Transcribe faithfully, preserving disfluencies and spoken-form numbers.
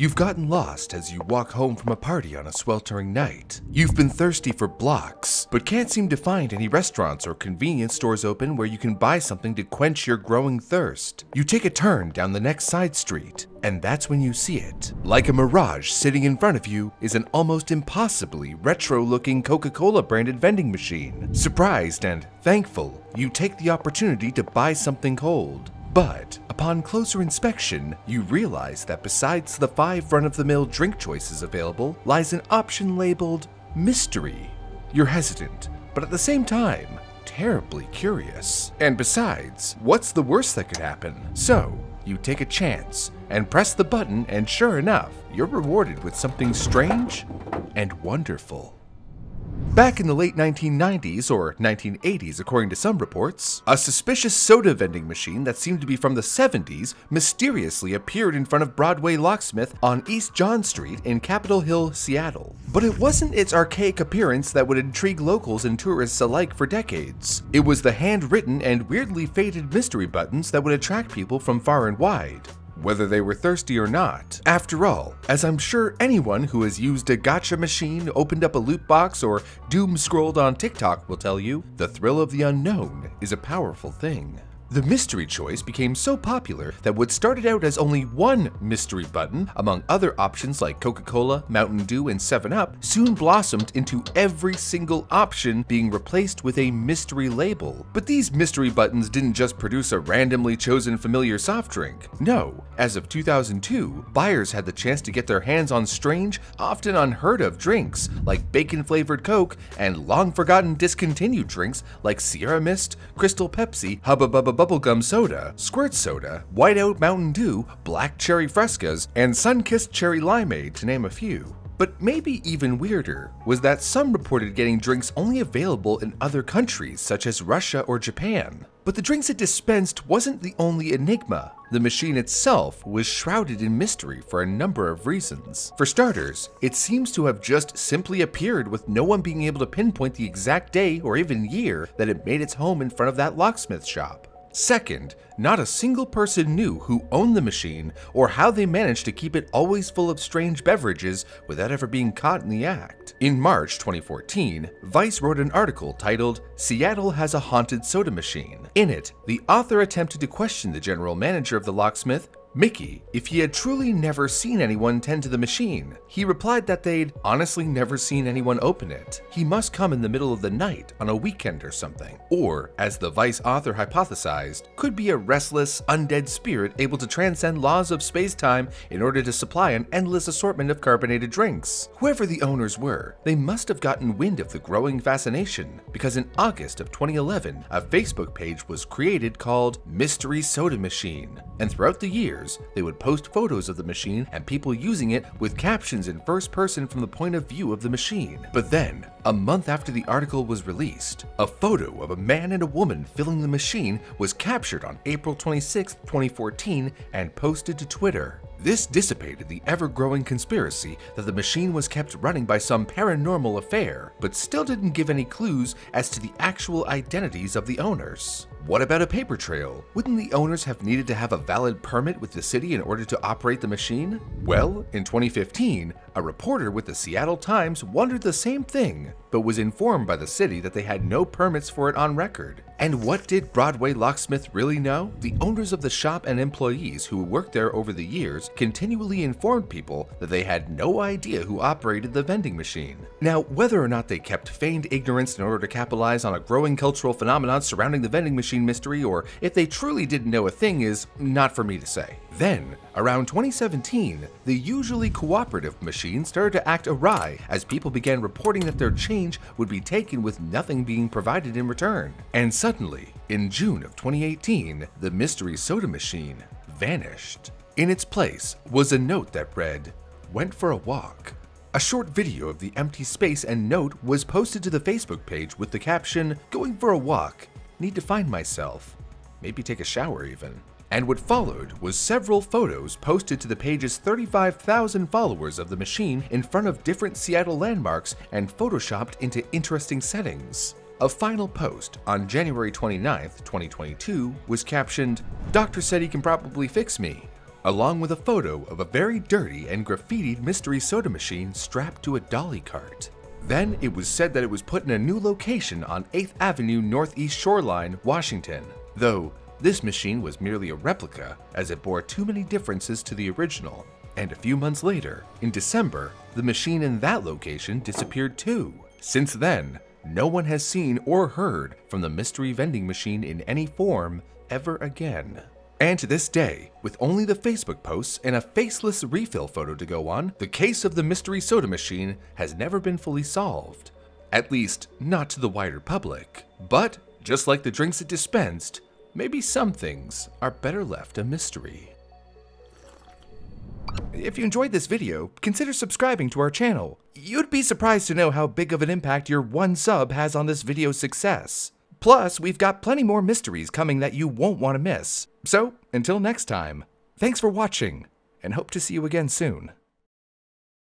You've gotten lost as you walk home from a party on a sweltering night. You've been thirsty for blocks, but can't seem to find any restaurants or convenience stores open where you can buy something to quench your growing thirst. You take a turn down the next side street, and that's when you see it. Like a mirage sitting in front of you is an almost impossibly retro-looking Coca Cola branded vending machine. Surprised and thankful, you take the opportunity to buy something cold. But upon closer inspection, you realize that besides the five run-of-the-mill drink choices available lies an option labeled mystery. You're hesitant, but at the same time, terribly curious. And besides, what's the worst that could happen? So you take a chance and press the button, and sure enough, you're rewarded with something strange and wonderful. Back in the late nineteen nineties or nineteen eighties, according to some reports, a suspicious soda vending machine that seemed to be from the seventies mysteriously appeared in front of Broadway Locksmith on East John Street in Capitol Hill, Seattle. But it wasn't its archaic appearance that would intrigue locals and tourists alike for decades. It was the handwritten and weirdly faded mystery buttons that would attract people from far and wide, whether they were thirsty or not. After all, as I'm sure anyone who has used a gacha machine, opened up a loot box, or doom scrolled on TikTok will tell you, the thrill of the unknown is a powerful thing. The mystery choice became so popular that what started out as only one mystery button, among other options like Coca-Cola, Mountain Dew, and seven up, soon blossomed into every single option being replaced with a mystery label. But these mystery buttons didn't just produce a randomly chosen familiar soft drink. No, as of two thousand two, buyers had the chance to get their hands on strange, often unheard of drinks like bacon-flavored Coke and long-forgotten discontinued drinks like Sierra Mist, Crystal Pepsi, Hubba-Bubba bubblegum soda, Squirt soda, whiteout Mountain Dew, black cherry Frescas, and sun-kissed cherry limeade, to name a few. But maybe even weirder was that some reported getting drinks only available in other countries such as Russia or Japan. But the drinks it dispensed wasn't the only enigma. The machine itself was shrouded in mystery for a number of reasons. For starters, it seems to have just simply appeared with no one being able to pinpoint the exact day or even year that it made its home in front of that locksmith shop. Second, not a single person knew who owned the machine or how they managed to keep it always full of strange beverages without ever being caught in the act. In March twenty fourteen, Vice wrote an article titled, "Seattle Has a Haunted Soda Machine." In it, the author attempted to question the general manager of the locksmith, Mickey, if he had truly never seen anyone tend to the machine. He replied that they'd honestly never seen anyone open it. He must come in the middle of the night on a weekend or something. Or, as the Vice author hypothesized, could be a restless, undead spirit able to transcend laws of space-time in order to supply an endless assortment of carbonated drinks. Whoever the owners were, they must have gotten wind of the growing fascination, because in August of twenty eleven, a Facebook page was created called Mystery Soda Machine, and throughout the year, they would post photos of the machine and people using it with captions in first person from the point of view of the machine. But then, a month after the article was released, a photo of a man and a woman filling the machine was captured on April twenty-sixth, twenty fourteen and posted to Twitter. This dissipated the ever-growing conspiracy that the machine was kept running by some paranormal affair, but still didn't give any clues as to the actual identities of the owners. What about a paper trail? Wouldn't the owners have needed to have a valid permit with the city in order to operate the machine? Well, in twenty fifteen, a reporter with the Seattle Times wondered the same thing, but was informed by the city that they had no permits for it on record. And what did Broadway Locksmith really know? The owners of the shop and employees who worked there over the years continually informed people that they had no idea who operated the vending machine. Now, whether or not they kept feigned ignorance in order to capitalize on a growing cultural phenomenon surrounding the vending machine mystery, or if they truly didn't know a thing, is not for me to say. Then, around twenty seventeen, the usually cooperative machine started to act awry as people began reporting that their change would be taken with nothing being provided in return. And suddenly, in June of twenty eighteen, the mystery soda machine vanished. In its place was a note that read, "Went for a walk." A short video of the empty space and note was posted to the Facebook page with the caption, "Going for a walk. Need to find myself. Maybe take a shower even." And what followed was several photos posted to the page's thirty-five thousand followers of the machine in front of different Seattle landmarks and photoshopped into interesting settings. A final post on January twenty-ninth, twenty twenty-two was captioned, "Doctor said he can probably fix me. along with a photo of a very dirty and graffitied mystery soda machine strapped to a dolly cart. Then it was said that it was put in a new location on eighth avenue Northeast Shoreline, Washington, though this machine was merely a replica as it bore too many differences to the original. And a few months later, in December, the machine in that location disappeared too. Since then, no one has seen or heard from the mystery vending machine in any form ever again. And to this day, with only the Facebook posts and a faceless refill photo to go on, the case of the mystery soda machine has never been fully solved. At least, not to the wider public. But, just like the drinks it dispensed, maybe some things are better left a mystery. If you enjoyed this video, consider subscribing to our channel. You'd be surprised to know how big of an impact your one sub has on this video's success. Plus, we've got plenty more mysteries coming that you won't want to miss. So, until next time, thanks for watching, and hope to see you again soon.